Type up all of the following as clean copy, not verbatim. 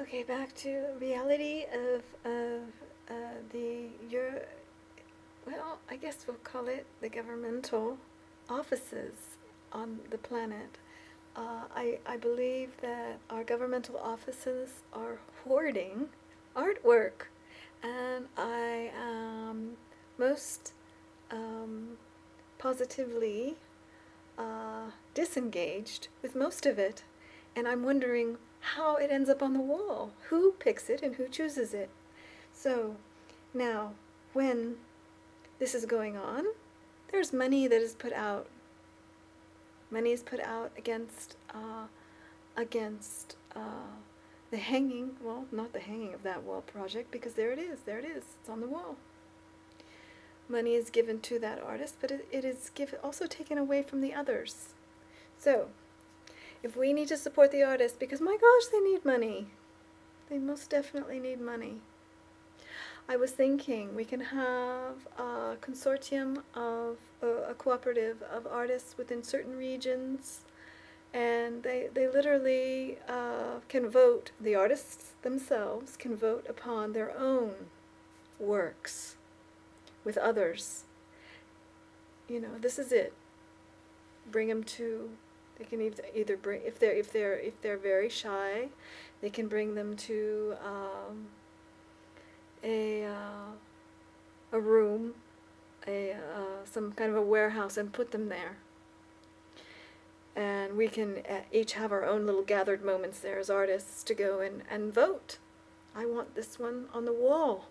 Okay, back to reality of well, I guess we'll call it the governmental offices on the planet. I believe that our governmental offices are hoarding artwork, and I am most positively disengaged with most of it, and I'm wondering how it ends up on the wall, who picks it and who chooses it. So now, when this is going on, there's money that is put out. Money is put out against the hanging, well, not the hanging of that wall project, because there it is, it's on the wall. Money is given to that artist, but it is also taken away from the others. So, if we need to support the artist, because my gosh, they need money. They most definitely need money. I was thinking we can have a consortium of a cooperative of artists within certain regions, and they literally can vote, the artists themselves can vote upon their own works with others. You know, this is it. Bring them to, they can either bring, if they're very shy, they can bring them to a room, some kind of a warehouse, and put them there. And we can each have our own little gathered moments there as artists to go and vote. I want this one on the wall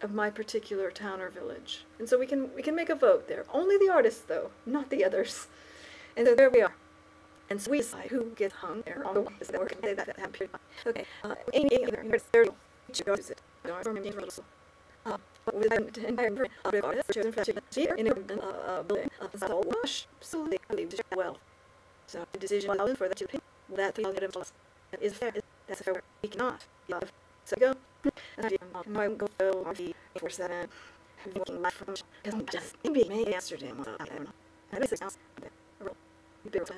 of my particular town or village. And so we can make a vote there. Only the artists though, not the others. And so there we are. And so we decide who gets hung there on the wall. Okay. So the decision allowing for that to pick that thing is fair. That's fair. We cannot love. So go. And I go for the 47. Walking life from just maybe Amsterdam. I don't know. And this is now.